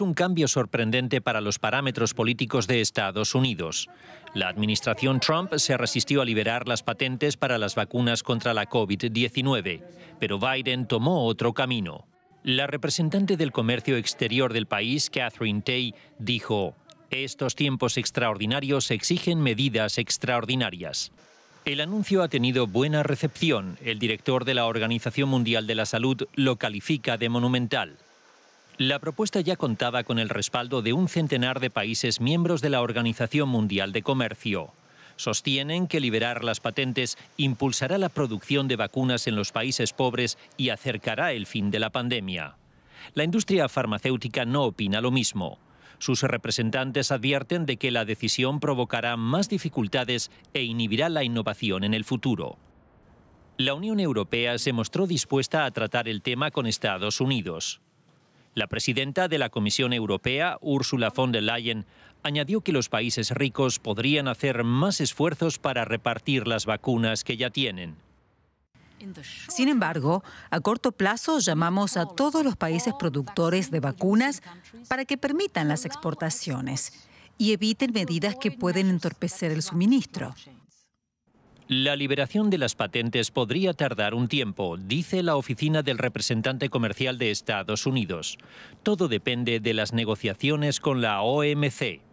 hecho un cambio sorprendente para los parámetros políticos de Estados Unidos. La administración Trump se resistió a liberar las patentes para las vacunas contra la COVID-19, pero Biden tomó otro camino. La representante del comercio exterior del país, Katherine Tai, dijo: "Estos tiempos extraordinarios exigen medidas extraordinarias". El anuncio ha tenido buena recepción. El director de la Organización Mundial de la Salud lo califica de monumental. La propuesta ya contaba con el respaldo de un centenar de países miembros de la Organización Mundial de Comercio. Sostienen que liberar las patentes impulsará la producción de vacunas en los países pobres y acercará el fin de la pandemia. La industria farmacéutica no opina lo mismo. Sus representantes advierten de que la decisión provocará más dificultades e inhibirá la innovación en el futuro. La Unión Europea se mostró dispuesta a tratar el tema con Estados Unidos. La presidenta de la Comisión Europea, Ursula von der Leyen, añadió que los países ricos podrían hacer más esfuerzos para repartir las vacunas que ya tienen. Sin embargo, a corto plazo llamamos a todos los países productores de vacunas para que permitan las exportaciones y eviten medidas que pueden entorpecer el suministro. La liberación de las patentes podría tardar un tiempo, dice la oficina del representante comercial de Estados Unidos. Todo depende de las negociaciones con la OMC.